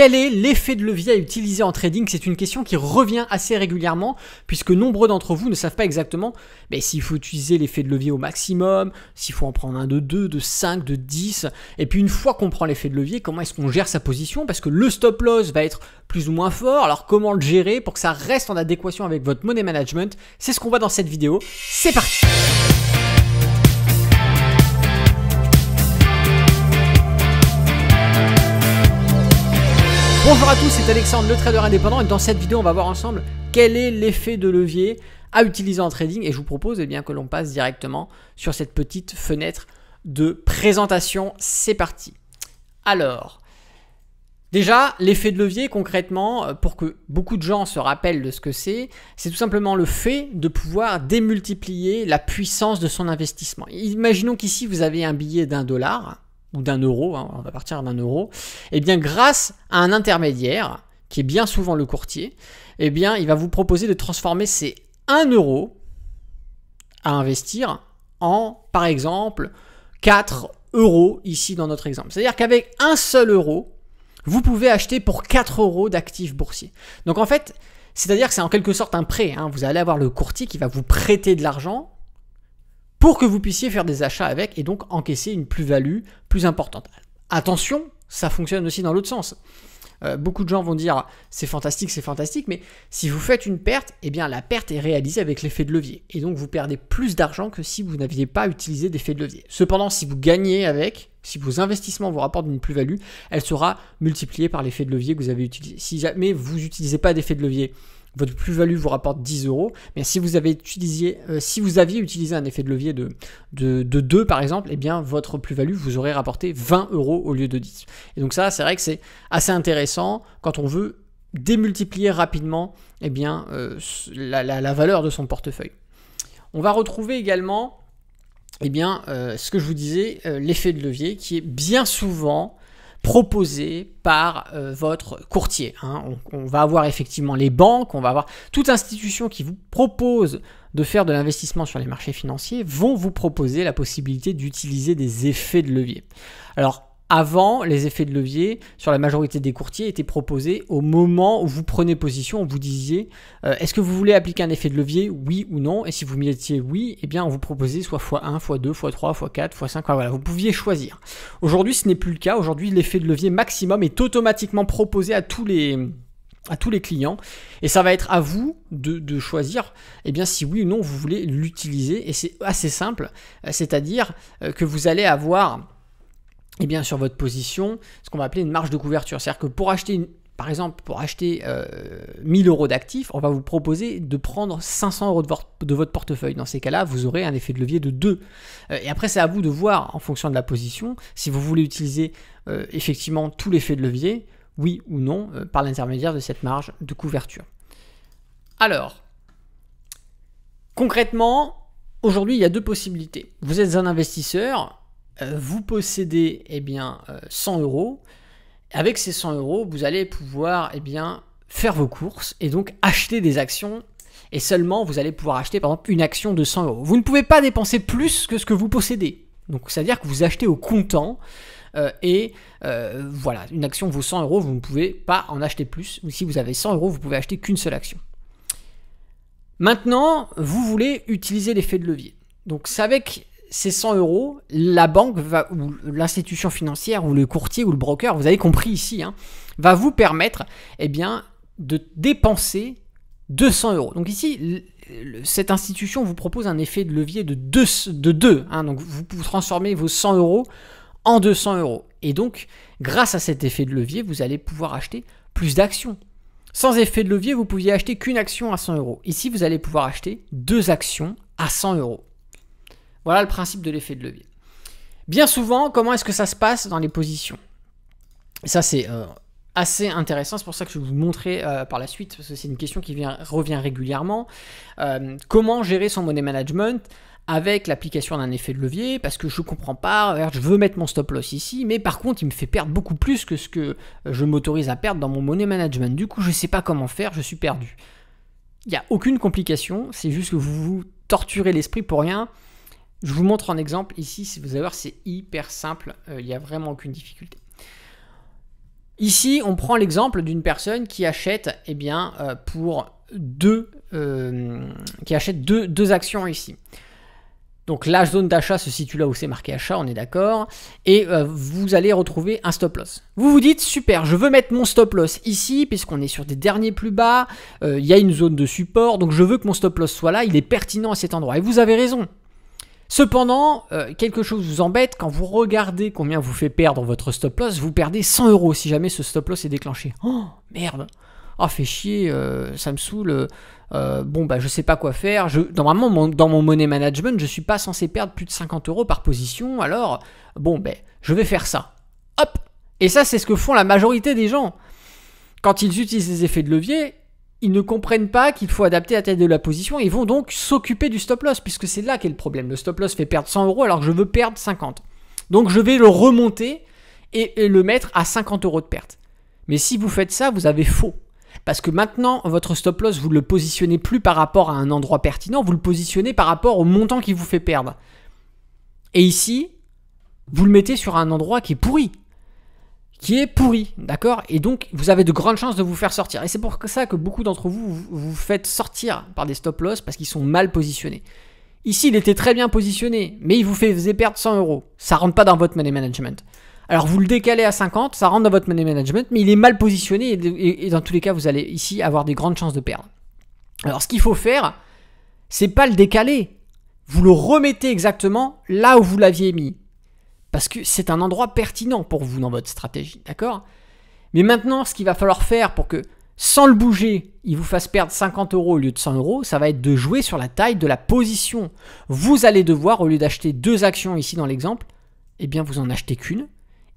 Quel est l'effet de levier à utiliser en trading? C'est une question qui revient assez régulièrement puisque nombreux d'entre vous ne savent pas exactement s'il faut utiliser l'effet de levier au maximum, s'il faut en prendre un de 2, de 5, de 10. Et puis une fois qu'on prend l'effet de levier, comment est-ce qu'on gère sa position? Parce que le stop loss va être plus ou moins fort. Alors comment le gérer pour que ça reste en adéquation avec votre money management? C'est ce qu'on voit dans cette vidéo. C'est parti! Bonjour à tous, c'est Alexandre, le trader indépendant, et dans cette vidéo on va voir ensemble quel est l'effet de levier à utiliser en trading, et je vous propose que l'on passe directement sur cette petite fenêtre de présentation. C'est parti. Alors, déjà, l'effet de levier concrètement, pour que beaucoup de gens se rappellent de ce que c'est tout simplement le fait de pouvoir démultiplier la puissance de son investissement. Imaginons qu'ici vous avez un billet d'$, ou d'un euro, hein, on va partir d'un euro, et bien grâce à un intermédiaire, qui est bien souvent le courtier, et bien il va vous proposer de transformer ces 1 euro à investir en, par exemple, 4 euros ici dans notre exemple. C'est-à-dire qu'avec un seul euro, vous pouvez acheter pour 4 euros d'actifs boursiers. Donc en fait, c'est-à-dire que c'est en quelque sorte un prêt, hein. Vous allez avoir le courtier qui va vous prêter de l'argent pour que vous puissiez faire des achats avec et donc encaisser une plus-value plus importante. Attention, ça fonctionne aussi dans l'autre sens. Beaucoup de gens vont dire « c'est fantastique », mais si vous faites une perte, eh bien la perte est réalisée avec l'effet de levier. Et donc vous perdez plus d'argent que si vous n'aviez pas utilisé d'effet de levier. Cependant, si vous gagnez avec, si vos investissements vous rapportent une plus-value, elle sera multipliée par l'effet de levier que vous avez utilisé. Si jamais vous n'utilisez pas d'effet de levier, votre plus-value vous rapporte 10 euros, mais si vous avez utilisé, si vous aviez utilisé un effet de levier de 2 par exemple, eh bien votre plus-value vous aurait rapporté 20 euros au lieu de 10. Et donc ça, c'est vrai que c'est assez intéressant quand on veut démultiplier rapidement la valeur de son portefeuille. On va retrouver également ce que je vous disais, l'effet de levier qui est bien souvent proposé par votre courtier. Hein. On va avoir effectivement les banques, on va avoir toute institution qui vous propose de faire de l'investissement sur les marchés financiers, vont vous proposer la possibilité d'utiliser des effets de levier. Alors avant, les effets de levier sur la majorité des courtiers étaient proposés au moment où vous prenez position, on vous disait est-ce que vous voulez appliquer un effet de levier, oui ou non, et si vous mettiez oui, eh bien on vous proposait soit x1, x2, x3, x4, x5, voilà, vous pouviez choisir. Aujourd'hui, ce n'est plus le cas. Aujourd'hui, l'effet de levier maximum est automatiquement proposé à tous les clients, et ça va être à vous de choisir si oui ou non vous voulez l'utiliser, et c'est assez simple, c'est-à-dire que vous allez avoir sur votre position, ce qu'on va appeler une marge de couverture. C'est-à-dire que pour acheter, par exemple, pour acheter 1000 euros d'actifs, on va vous proposer de prendre 500 euros de votre portefeuille. Dans ces cas-là, vous aurez un effet de levier de 2. Et après, c'est à vous de voir, en fonction de la position, si vous voulez utiliser effectivement tout l'effet de levier, oui ou non, par l'intermédiaire de cette marge de couverture. Alors, concrètement, aujourd'hui, il y a deux possibilités. Vous êtes un investisseur, vous possédez 100 euros. Avec ces 100 euros, vous allez pouvoir faire vos courses et donc acheter des actions. Et seulement, vous allez pouvoir acheter par exemple une action de 100 euros. Vous ne pouvez pas dépenser plus que ce que vous possédez. Donc, c'est-à-dire que vous achetez au comptant voilà, une action vaut 100 euros, vous ne pouvez pas en acheter plus. Ou si vous avez 100 euros, vous pouvez acheter qu'une seule action. Maintenant, vous voulez utiliser l'effet de levier. Donc, c'est avec ces 100 euros, la banque va, ou l'institution financière, ou le courtier, ou le broker, vous avez compris ici, hein, va vous permettre de dépenser 200 euros. Donc ici, cette institution vous propose un effet de levier de 2. Hein, donc vous transformez vos 100 euros en 200 euros. Et donc, grâce à cet effet de levier, vous allez pouvoir acheter plus d'actions. Sans effet de levier, vous pouviez acheter qu'une action à 100 euros. Ici, vous allez pouvoir acheter 2 actions à 100 euros. Voilà le principe de l'effet de levier. Bien souvent, comment est-ce que ça se passe dans les positions? Et ça, c'est assez intéressant. C'est pour ça que je vais vous montrer par la suite, parce que c'est une question qui revient régulièrement. Comment gérer son money management avec l'application d'un effet de levier? Parce que je ne comprends pas, je veux mettre mon stop loss ici, mais par contre, il me fait perdre beaucoup plus que ce que je m'autorise à perdre dans mon money management. Du coup, je ne sais pas comment faire, je suis perdu. Il n'y a aucune complication, c'est juste que vous vous torturez l'esprit pour rien. Je vous montre un exemple ici, si vous allez voir, c'est hyper simple, il n'y a vraiment aucune difficulté. Ici, on prend l'exemple d'une personne qui achète, eh bien, qui achète deux actions ici. Donc la zone d'achat se situe là où c'est marqué achat, on est d'accord. Et vous allez retrouver un stop loss. Vous vous dites, super, je veux mettre mon stop loss ici, puisqu'on est sur des derniers plus bas, il y a une zone de support, donc je veux que mon stop loss soit là, il est pertinent à cet endroit. Et vous avez raison. Cependant, quelque chose vous embête, quand vous regardez combien vous fait perdre votre stop loss, vous perdez 100 € si jamais ce stop loss est déclenché. Oh, merde! Ah, oh, fait chier, ça me saoule, bon bah je sais pas quoi faire, normalement dans mon money management je suis pas censé perdre plus de 50 € par position, alors bon ben bah, je vais faire ça, hop. Et ça c'est ce que font la majorité des gens, quand ils utilisent les effets de levier, ils ne comprennent pas qu'il faut adapter la taille de la position, ils vont donc s'occuper du stop loss, puisque c'est là qu'est le problème, le stop loss fait perdre 100 € alors que je veux perdre 50, donc je vais le remonter et le mettre à 50 € de perte. Mais si vous faites ça, vous avez faux. Parce que maintenant, votre stop loss, vous ne le positionnez plus par rapport à un endroit pertinent, vous le positionnez par rapport au montant qui vous fait perdre. Et ici, vous le mettez sur un endroit qui est pourri. D'accord? Et donc, vous avez de grandes chances de vous faire sortir. Et c'est pour ça que beaucoup d'entre vous, vous faites sortir par des stop loss parce qu'ils sont mal positionnés. Ici, il était très bien positionné, mais il vous faisait perdre 100 €. Ça ne rentre pas dans votre money management. Alors vous le décalez à 50, ça rentre dans votre money management, mais il est mal positionné et dans tous les cas, vous allez ici avoir des grandes chances de perdre. Alors ce qu'il faut faire, c'est pas le décaler. Vous le remettez exactement là où vous l'aviez mis. Parce que c'est un endroit pertinent pour vous dans votre stratégie, d'accord? Mais maintenant, ce qu'il va falloir faire pour que, sans le bouger, il vous fasse perdre 50 € au lieu de 100 €, ça va être de jouer sur la taille de la position. Vous allez devoir, au lieu d'acheter deux actions ici dans l'exemple, eh bien vous en achetez qu'une.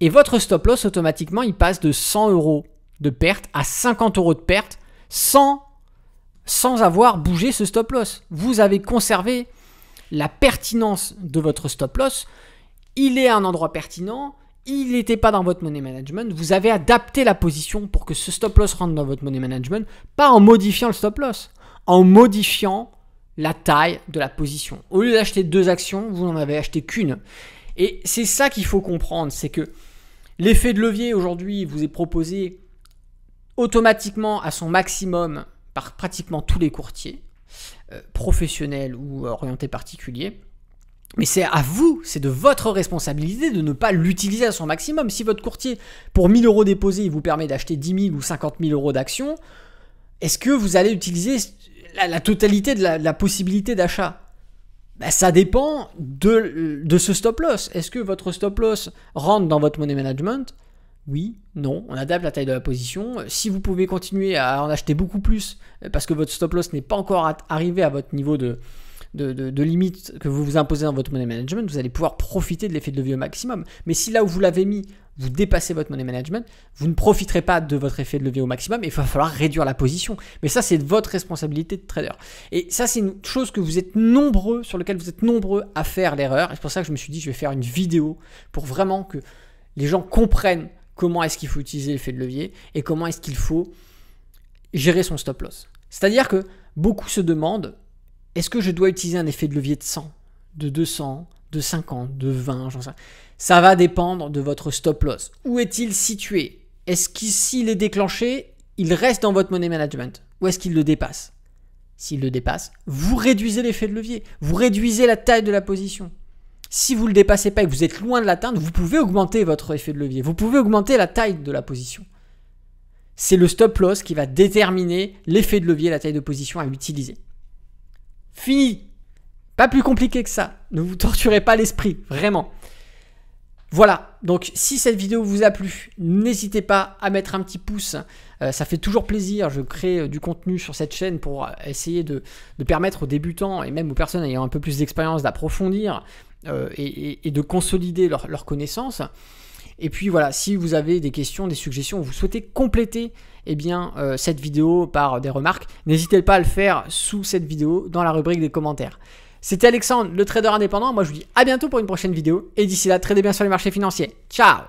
Et votre stop loss, automatiquement, il passe de 100 € de perte à 50 € de perte sans avoir bougé ce stop loss. Vous avez conservé la pertinence de votre stop loss. Il est à un endroit pertinent. Il n'était pas dans votre money management. Vous avez adapté la position pour que ce stop loss rentre dans votre money management, pas en modifiant le stop loss, en modifiant la taille de la position. Au lieu d'acheter deux actions, vous n'en avez acheté qu'une. Et c'est ça qu'il faut comprendre, c'est que l'effet de levier aujourd'hui vous est proposé automatiquement à son maximum par pratiquement tous les courtiers, professionnels ou orientés particuliers. Mais c'est à vous, c'est de votre responsabilité de ne pas l'utiliser à son maximum. Si votre courtier, pour 1 000 € déposés, il vous permet d'acheter 10 000 ou 50 000 € d'actions, est-ce que vous allez utiliser la totalité de la possibilité d'achat ? Ben, ça dépend de ce stop loss. Est-ce que votre stop loss rentre dans votre money management? Oui, non, on adapte la taille de la position. Si vous pouvez continuer à en acheter beaucoup plus parce que votre stop loss n'est pas encore arrivé à votre niveau de limite que vous vous imposez dans votre money management, vous allez pouvoir profiter de l'effet de levier au maximum. Mais si là où vous l'avez mis, vous dépassez votre money management, vous ne profiterez pas de votre effet de levier au maximum et il va falloir réduire la position. Mais ça, c'est votre responsabilité de trader. Et ça, c'est une chose que vous êtes nombreux, sur laquelle vous êtes nombreux à faire l'erreur. Et c'est pour ça que je me suis dit, je vais faire une vidéo pour vraiment que les gens comprennent comment est-ce qu'il faut utiliser l'effet de levier et comment est-ce qu'il faut gérer son stop loss. C'est-à-dire que beaucoup se demandent, est-ce que je dois utiliser un effet de levier de 100, de 200, de 50, de 20, j'en sais. Ça va dépendre de votre stop loss. Où est-il situé? Est-ce qu'il est déclenché, il reste dans votre money management? Ou est-ce qu'il le dépasse? S'il le dépasse, vous réduisez l'effet de levier. Vous réduisez la taille de la position. Si vous ne le dépassez pas et que vous êtes loin de l'atteindre, vous pouvez augmenter votre effet de levier. Vous pouvez augmenter la taille de la position. C'est le stop loss qui va déterminer l'effet de levier, la taille de position à utiliser. Fini! Pas plus compliqué que ça. Ne vous torturez pas l'esprit, vraiment. Voilà, donc si cette vidéo vous a plu, n'hésitez pas à mettre un petit pouce. Ça fait toujours plaisir, je crée du contenu sur cette chaîne pour essayer de permettre aux débutants et même aux personnes ayant un peu plus d'expérience d'approfondir et de consolider leurs connaissances. Et puis voilà, si vous avez des questions, des suggestions, vous souhaitez compléter eh bien, cette vidéo par des remarques, n'hésitez pas à le faire sous cette vidéo dans la rubrique des commentaires. C'était Alexandre, le trader indépendant. Moi, je vous dis à bientôt pour une prochaine vidéo. Et d'ici là, tradez bien sur les marchés financiers. Ciao!